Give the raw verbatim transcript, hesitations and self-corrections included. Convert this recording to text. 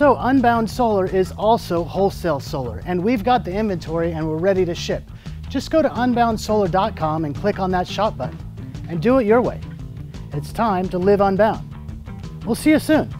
So Unbound Solar is also Wholesale Solar, and we've got the inventory and we're ready to ship. Just go to unbound solar dot com and click on that shop button and do it your way. It's time to live unbound. We'll see you soon.